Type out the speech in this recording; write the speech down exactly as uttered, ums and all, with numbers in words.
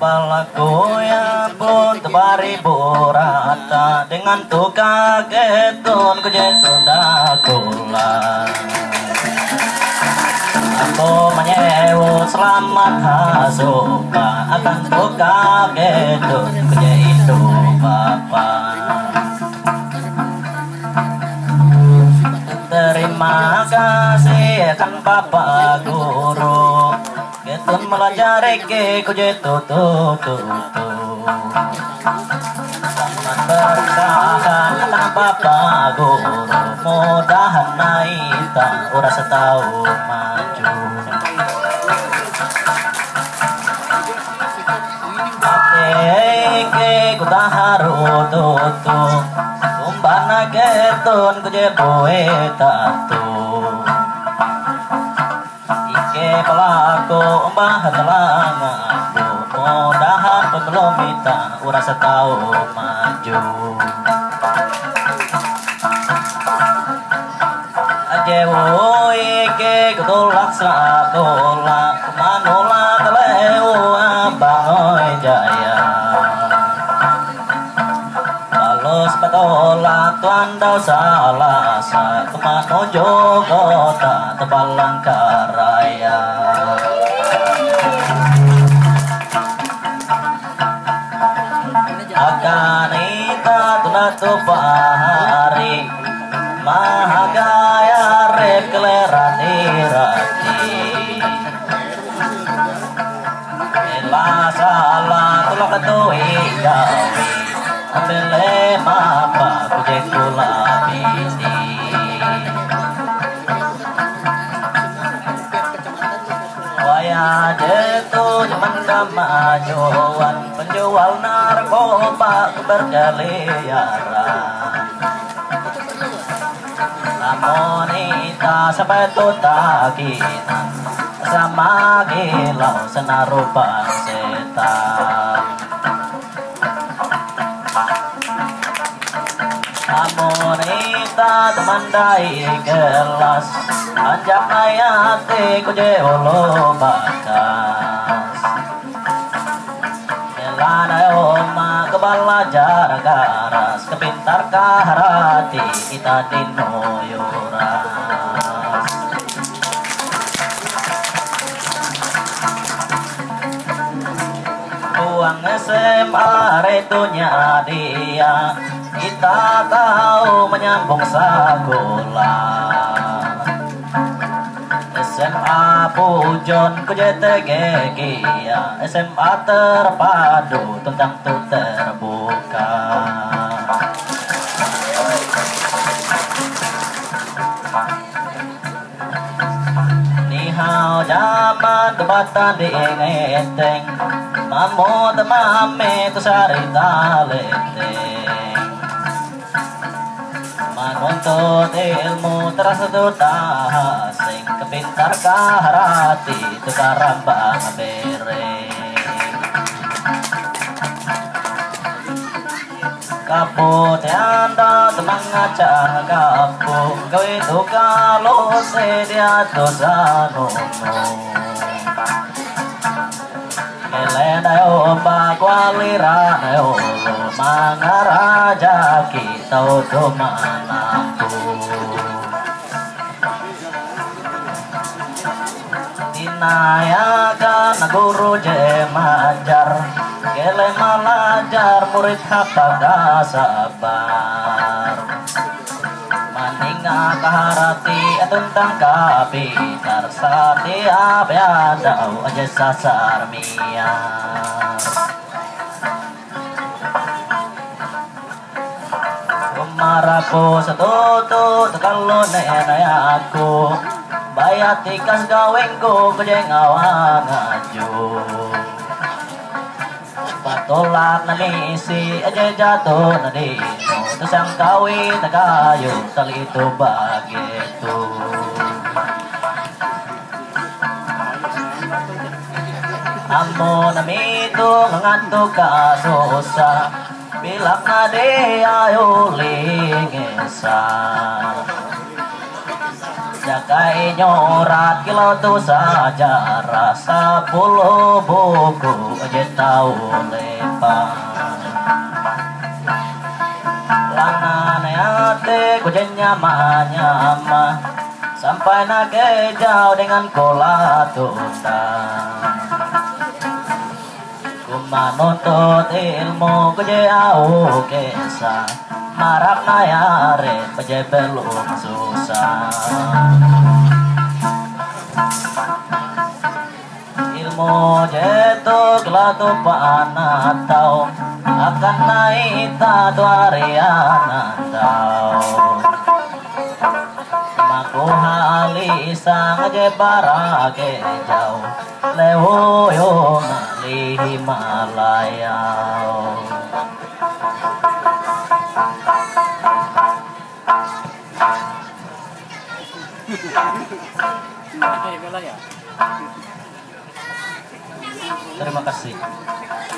Palakoya pun tebari borata dengan tu kagetun kujetun dakulah. Aku menyewu selamat hasupa akan tu kagetun kujetu bapa. Terima kasih kan Bapak Guru. Getun melajari ke kujetu tutu berkahan anak Bapak Guru, mudahan naik tak urah setahun maju. Ake ku taharu tutu kumbana getun kujepoe tatu. Pelaku mbah telanga mudahan belum minta urang setahun maju. Ajewo ike ketolak satolak manolak lewo abang jaya. Kalau sepatolak tuan dau salah satu manojo kota tebal langkara. Tupahari maha gaya rep kelerani rati elah salah tulah ketui gawi ambil lemah apa kujek kulabiti waya jatuh cuman kamajuan penjual narkoba berkeliaran. Monita sepetu takinan sama gilau senarupan setan. Monita temandai gelas anjak ayati kujeolo bakas melana oma kebala jargaras kepintar kaharati kita dinoyoras. Uang S M A retunya dia kita tahu menyambung sekolah. S M A Pujon K J T G G S M A terpadu tentang tu terbuka. Nihau zaman tebatan di Ngenteng mamu temame tu sarita leteng. Menuntut ilmu terasa tu tasing kepintar kaharati tukar rambang bereng. Kaput anda temang acah kapung gawe tukar lose dia dosa nunung. Meledai ombak waliran ulu mangaraja kita uduman aku. Dinayakan guru jemajar gele malajar murid hapaga sabar. Maninga kaharati tentang kapitar setiap yang tahu aja sasar mias. Kumaraku setutu tekalu nenayakku bayar tikas gawengku kejengawang ngaju. Patolak nanisi aja jatuh nanisi terus yang kawin kayu tali itu begitu. Amun itu mengantuk kasusah bilak nade ayo lingesar. Jagai nyorat kilau tu saja rasa puluh buku aja. tau lepa lanane ate kujenya manyama sampai nage jauh dengan kola tuta kumanotot ilmu kuje au kesa marap nayare kuje belum susah ilmu jatuh kelatu panah tau akan naik tatu ariana tau maku hali sang aje para ke jauh lewoyo nali Himalaya Terima kasih.